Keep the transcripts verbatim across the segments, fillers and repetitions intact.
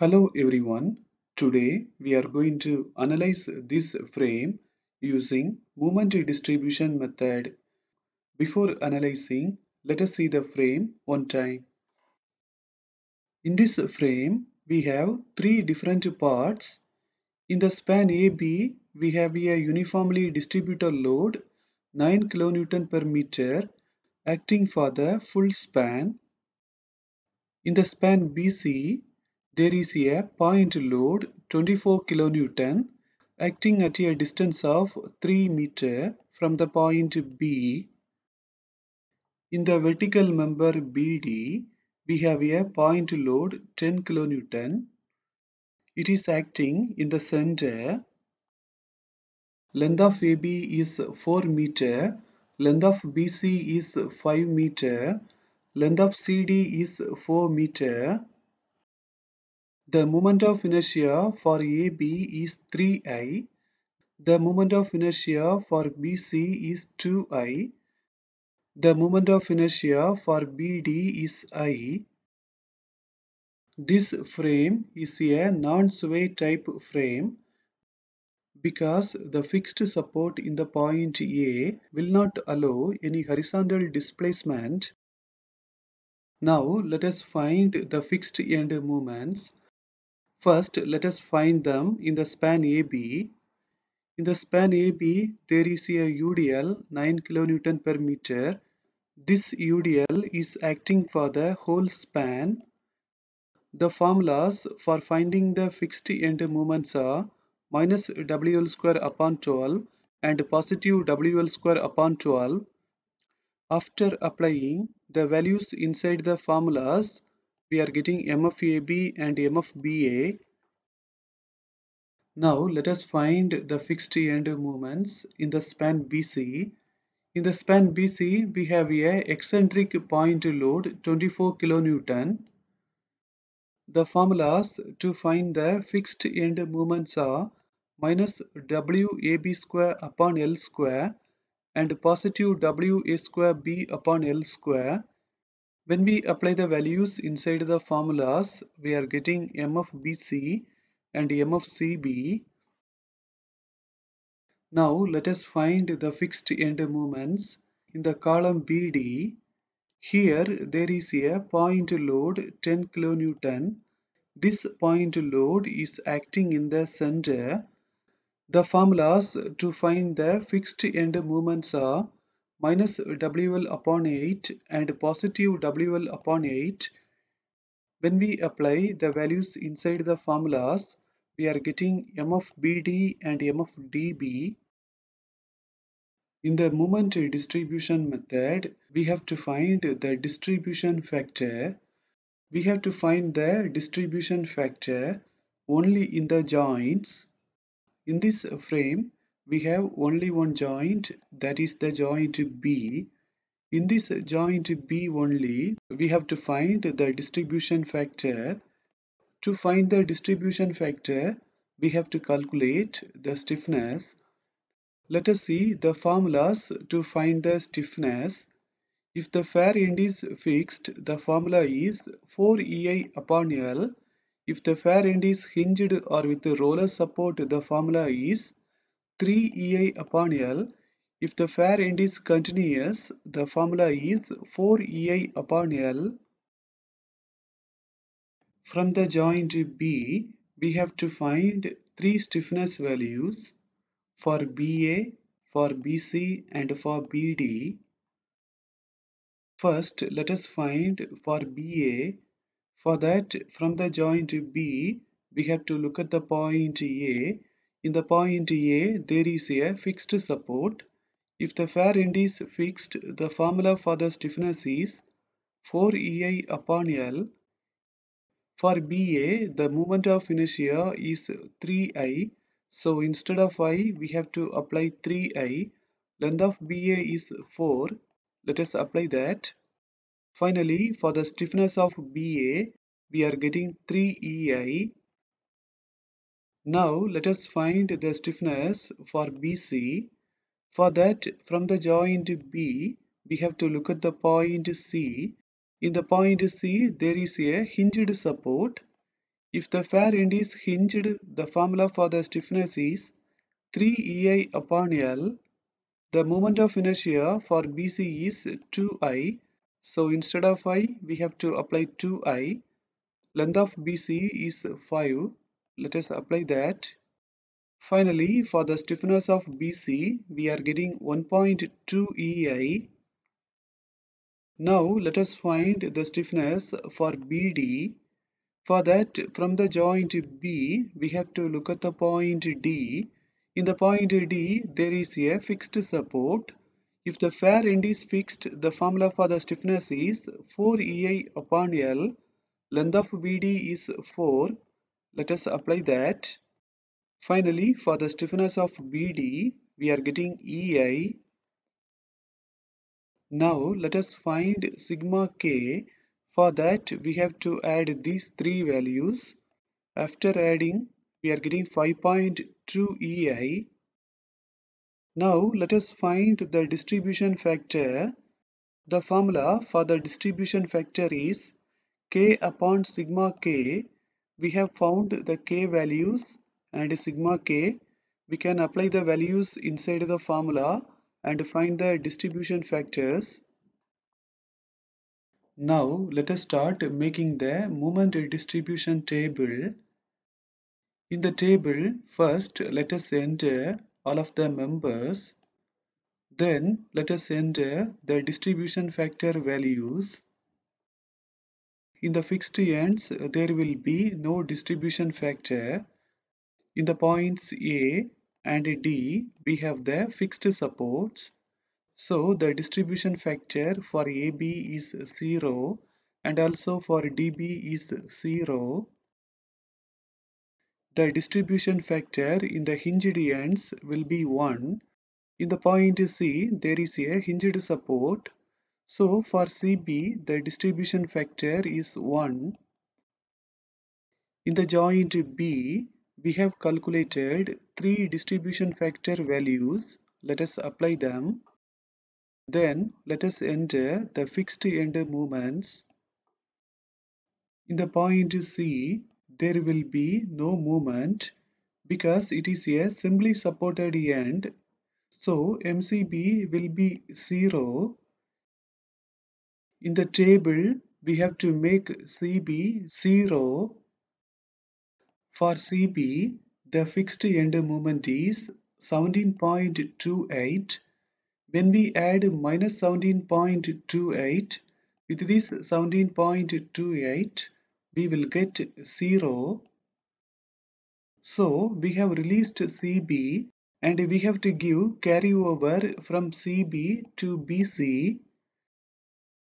Hello everyone, today we are going to analyze this frame using moment distribution method. Before analyzing, let us see the frame one time. In this frame, we have three different parts. In the span A B, we have a uniformly distributed load nine kilonewtons per meter acting for the full span. In the span B C, there is a point load twenty-four kilonewtons acting at a distance of three meters from the point B. In the vertical member B D, we have a point load ten kilonewtons. It is acting in the center. Length of A B is four meters, length of B C is five meters, length of C D is four meters. The moment of inertia for A B is three I. The moment of inertia for B C is two I. The moment of inertia for B D is I. This frame is a non-sway type frame because the fixed support in the point A will not allow any horizontal displacement. Now let us find the fixed end moments. First, let us find them in the span A B. In the span A B, there is a U D L nine kilonewtons per meter. This U D L is acting for the whole span. The formulas for finding the fixed end moments are minus W L square upon twelve and positive W L square upon twelve. After applying the values inside the formulas, we are getting M F A B and M F B A. Now let us find the fixed end moments in the span B C. In the span B C, we have a eccentric point load twenty-four kilonewtons. The formulas to find the fixed end moments are minus W A B square upon L square and positive W A square B upon L square. When we apply the values inside the formulas, we are getting M of B C and M of C B. Now let us find the fixed end moments in the column B D. Here there is a point load ten kilonewtons. This point load is acting in the center. The formulas to find the fixed end moments are minus W L upon eight and positive W L upon eight. When we apply the values inside the formulas, we are getting M of B D and M of D B. In the moment distribution method, we have to find the distribution factor. We have to find the distribution factor only in the joints. In this frame, we have only one joint, that is the joint B. In this joint B only, we have to find the distribution factor. To find the distribution factor, we have to calculate the stiffness. Let us see the formulas to find the stiffness. If the fair end is fixed, the formula is four E I upon L. If the fair end is hinged or with roller support, the formula is three E I upon L. If the fair end is continuous, the formula is four E I upon L. From the joint B, we have to find three stiffness values for B A, for B C and for B D. First, let us find for B A. For that, from the joint B, we have to look at the point A. In the point A, there is a fixed support. If the fair end is fixed, the formula for the stiffness is four E I upon L. For B A, the moment of inertia is three I. So instead of I, we have to apply three I. Length of B A is four. Let us apply that. Finally, for the stiffness of B A, we are getting three E I. Now let us find the stiffness for B C. For that, from the joint B, we have to look at the point C. In the point C, there is a hinged support. If the fair end is hinged, the formula for the stiffness is three E I upon L. The moment of inertia for B C is two I. So instead of I, we have to apply two I. Length of B C is five. Let us apply that. Finally, for the stiffness of B C, we are getting one point two E I. Now let us find the stiffness for B D. For that, from the joint B, we have to look at the point D. In the point D, there is a fixed support. If the fair end is fixed, the formula for the stiffness is four E I upon L. Length of B D is four. Let us apply that. Finally, for the stiffness of B D, we are getting E I. Now, let us find sigma K. For that, we have to add these three values. After adding, we are getting five point two E I. Now, let us find the distribution factor. The formula for the distribution factor is K upon sigma K. We have found the K values and sigma K. We can apply the values inside the formula and find the distribution factors. Now let us start making the moment distribution table. In the table, first let us enter all of the members. Then let us enter the distribution factor values. In the fixed ends, there will be no distribution factor. In the points A and D, we have the fixed supports. So the distribution factor for A B is zero and also for D B is zero. The distribution factor in the hinged ends will be one. In the point C, there is a hinged support. So for C B, the distribution factor is one. In the joint B, we have calculated three distribution factor values. Let us apply them. Then let us enter the fixed end movements. In the point C, there will be no movement because it is a simply supported end. So M C B will be zero. In the table, we have to make C B zero. For C B, the fixed end movement is seventeen point two eight. When we add minus seventeen point two eight, with this seventeen point two eight, we will get zero. So we have released C B and we have to give carryover from C B to B C.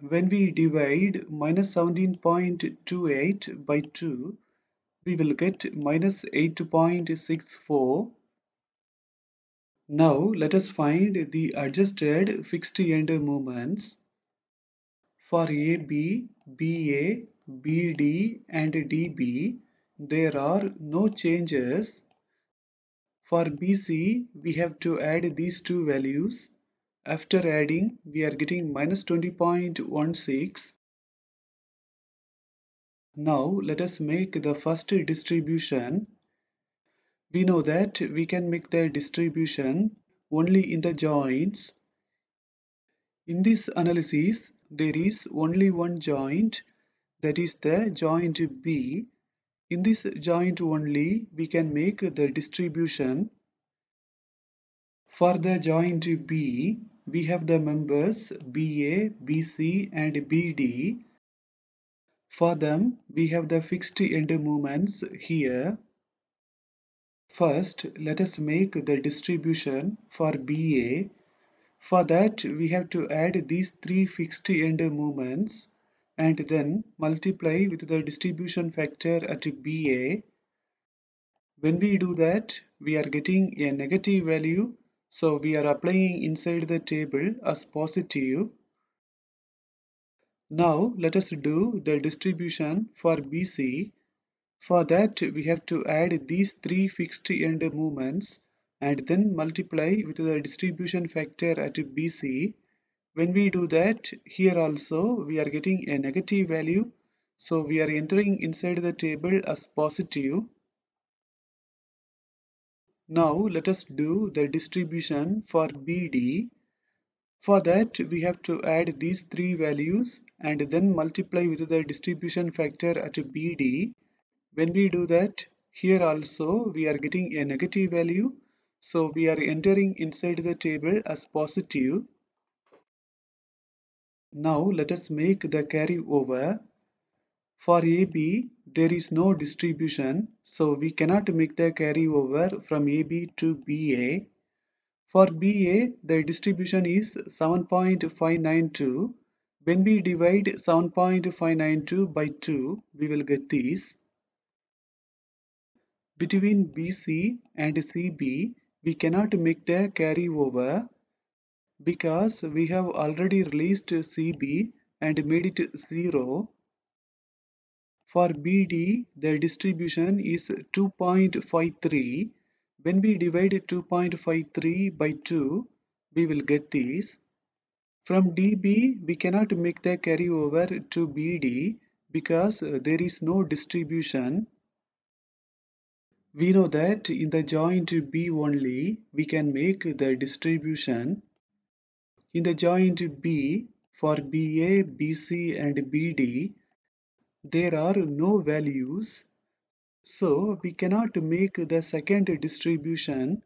When we divide minus seventeen point two eight by two, we will get minus eight point six four. Now let us find the adjusted fixed end movements. For A B, B A, B D and D B, there are no changes. For B C, we have to add these two values. After adding, we are getting minus twenty point one six. Now let us make the first distribution. We know that we can make the distribution only in the joints. In this analysis, there is only one joint, that is the joint B. In this joint only, we can make the distribution. For the joint B, we have the members B A, B C and B D. For them, we have the fixed end movements here. First, let us make the distribution for B A. For that, we have to add these three fixed end movements and then multiply with the distribution factor at B A. When we do that, we are getting a negative value, so we are applying inside the table as positive. Now, let us do the distribution for B C. For that, we have to add these three fixed end movements and then multiply with the distribution factor at B C. When we do that, here also we are getting a negative value. So we are entering inside the table as positive. Now let us do the distribution for B D. For that we have to add these three values and then multiply with the distribution factor at B D. When we do that, here also we are getting a negative value. So we are entering inside the table as positive. Now let us make the carry over. For A B, there is no distribution, so we cannot make the carry over from A B to B A. For B A, the distribution is seven point five nine two. When we divide seven point five nine two by two, we will get this. Between B C and C B, we cannot make the carry over, because we have already released C B and made it zero. For B D, the distribution is two point five three. When we divide two point five three by two, we will get this. From D B, we cannot make the carry over to B D because there is no distribution. We know that in the joint B only, we can make the distribution. In the joint B, for B A, B C and B D, there are no values, so we cannot make the second distribution.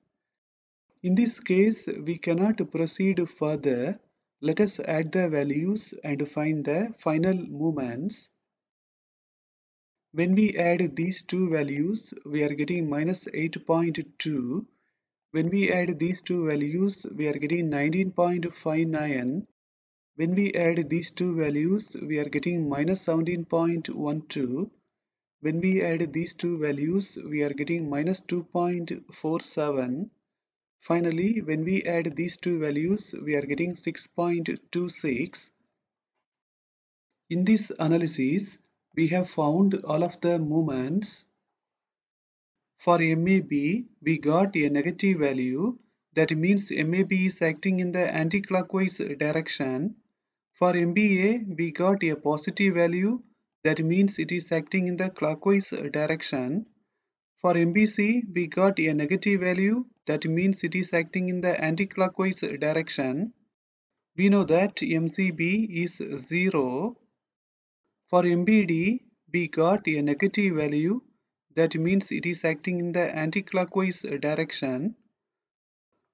In this case, we cannot proceed further. Let us add the values and find the final moments. When we add these two values, we are getting minus eight point two. When we add these two values, we are getting nineteen point five nine. When we add these two values, we are getting minus seventeen point one two. When we add these two values, we are getting minus two point four seven. Finally, when we add these two values, we are getting six point two six. In this analysis, we have found all of the moments. For M A B, we got a negative value. That means M A B is acting in the anti-clockwise direction. For M B A, we got a positive value. That means it is acting in the clockwise direction. For M B C, we got a negative value. That means it is acting in the anti-clockwise direction. We know that M C B is zero. For M B D, we got a negative value. That means it is acting in the anti-clockwise direction.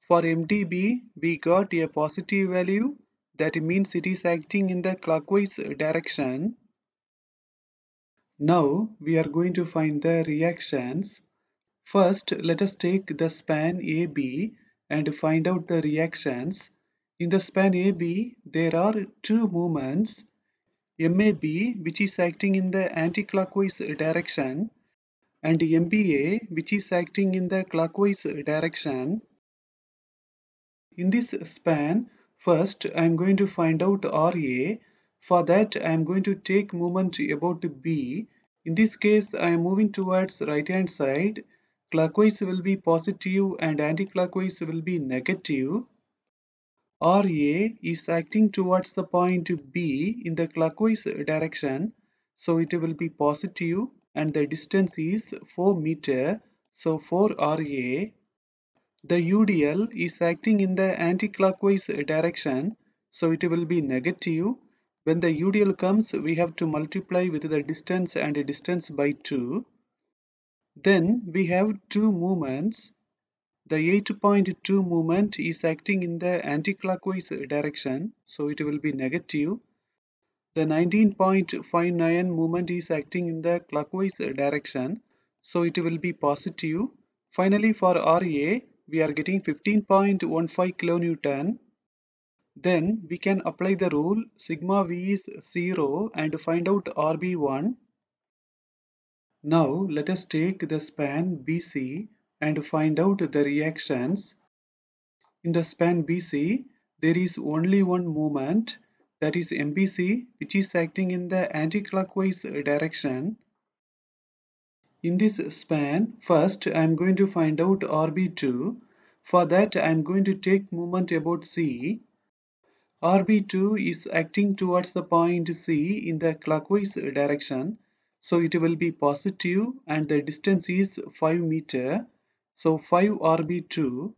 For M D B, we got a positive value. That means it is acting in the clockwise direction. Now we are going to find the reactions. First, let us take the span A B and find out the reactions. In the span A B, there are two moments. M A B, which is acting in the anti-clockwise direction, and M B A, which is acting in the clockwise direction. In this span, first I am going to find out R A. For that, I am going to take moment about B. In this case, I am moving towards right hand side. Clockwise will be positive and anti-clockwise will be negative. R A is acting towards the point B in the clockwise direction, so it will be positive and the distance is four meters, so four R A. The U D L is acting in the anti-clockwise direction, so it will be negative. When the U D L comes, we have to multiply with the distance and distance by two. Then we have two movements. The eight point two movement is acting in the anti-clockwise direction, so it will be negative. The nineteen point five nine movement is acting in the clockwise direction, so it will be positive. Finally, for R A, we are getting fifteen point one five kilonewtons. Then we can apply the rule sigma v is zero and find out R B one. Now let us take the span B C and find out the reactions. In the span B C, there is only one moment, that is M B C, which is acting in the anti-clockwise direction. In this span, first I am going to find out R B two. For that, I am going to take moment about C. R B two is acting towards the point C in the clockwise direction, so it will be positive and the distance is five meter, so five R B two.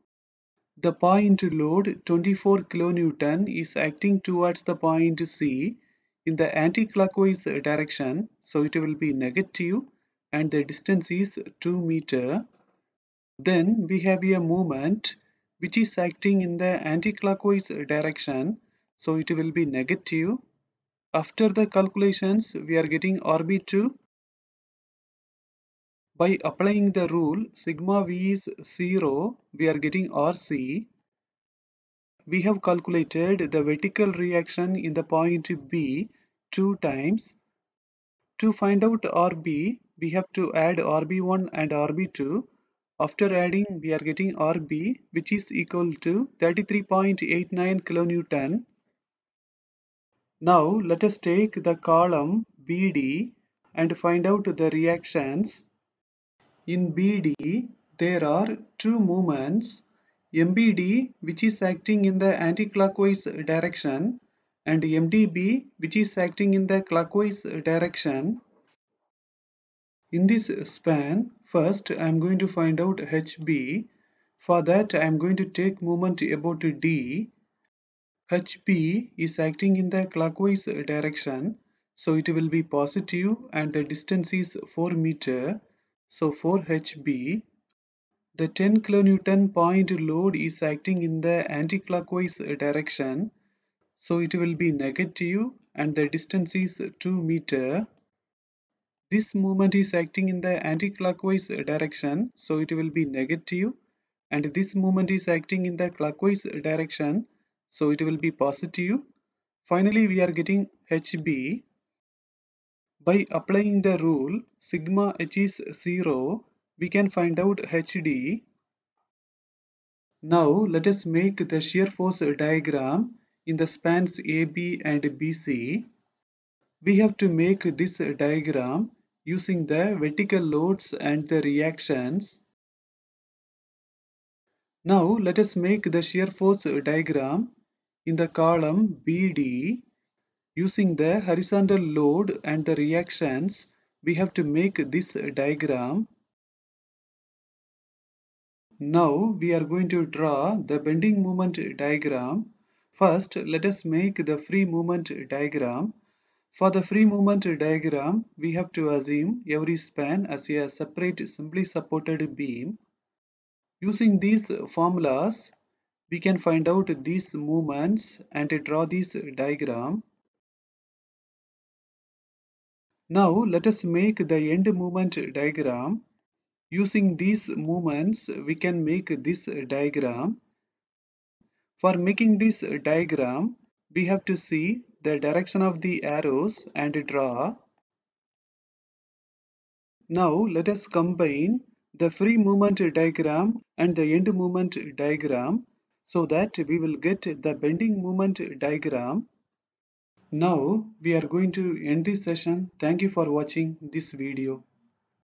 The point load twenty-four kilonewton is acting towards the point C in the anti-clockwise direction, so it will be negative and the distance is two meter. Then we have a moment which is acting in the anti-clockwise direction, so it will be negative. After the calculations, we are getting R B two. By applying the rule sigma v is zero, we are getting R C. We have calculated the vertical reaction in the point B two times. To find out R B, we have to add R B one and R B two. After adding, we are getting R B, which is equal to thirty-three point eight nine kilonewton. Now let us take the column B D and find out the reactions. In B D, there are two moments, M B D, which is acting in the anti-clockwise direction, and M D B, which is acting in the clockwise direction. In this span, first I am going to find out H B. For that, I am going to take moment about D. H B is acting in the clockwise direction, so it will be positive and the distance is four meter, so four H B. The ten kilonewton point load is acting in the anti-clockwise direction, so it will be negative and the distance is two meter. This moment is acting in the anti-clockwise direction, so it will be negative, and this moment is acting in the clockwise direction, so it will be positive. Finally, we are getting H B. By applying the rule sigma h is zero, we can find out H D. Now let us make the shear force diagram in the spans A B and B C. We have to make this diagram using the vertical loads and the reactions. Now let us make the shear force diagram in the column B D. Using the horizontal load and the reactions, we have to make this diagram. Now we are going to draw the bending moment diagram. First, let us make the free moment diagram. For the free moment diagram, we have to assume every span as a separate simply supported beam. Using these formulas, we can find out these moments and draw this diagram. Now let us make the end moment diagram. Using these moments, we can make this diagram. For making this diagram, we have to see the direction of the arrows and draw. Now let us combine the free moment diagram and the end moment diagram so that we will get the bending moment diagram. Now we are going to end this session. Thank you for watching this video.